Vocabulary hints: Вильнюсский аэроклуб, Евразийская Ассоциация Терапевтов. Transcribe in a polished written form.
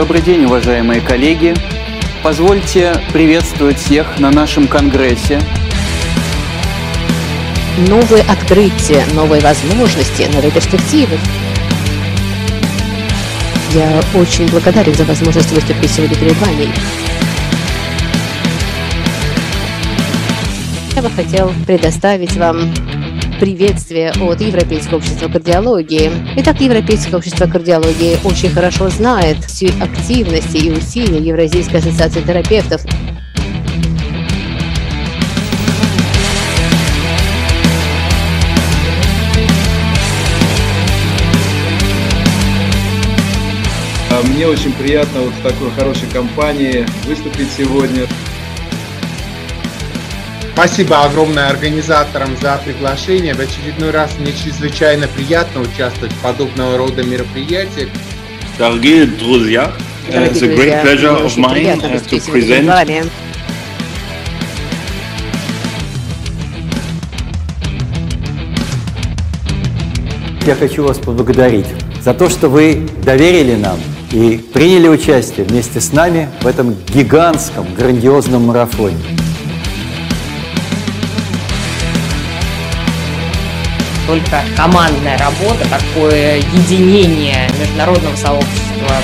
Добрый день, уважаемые коллеги! Позвольте приветствовать всех на нашем конгрессе. Новые открытия, новые возможности, новые перспективы. Я очень благодарен за возможность выступить сегодня перед вами. Я бы хотел предоставить вам приветствие от Европейского общества кардиологии. Итак, Европейское общество кардиологии очень хорошо знает всю активность и усилия Евразийской ассоциации терапевтов. Мне очень приятно вот в такой хорошей компании выступить сегодня. Спасибо огромное организаторам за приглашение. В очередной раз мне чрезвычайно приятно участвовать в подобного рода мероприятиях. Дорогие друзья, it's a great pleasure of mine to present. Я хочу вас поблагодарить за то, что вы доверили нам и приняли участие вместе с нами в этом гигантском, грандиозном марафоне. Только командная работа, такое единение международного сообщества.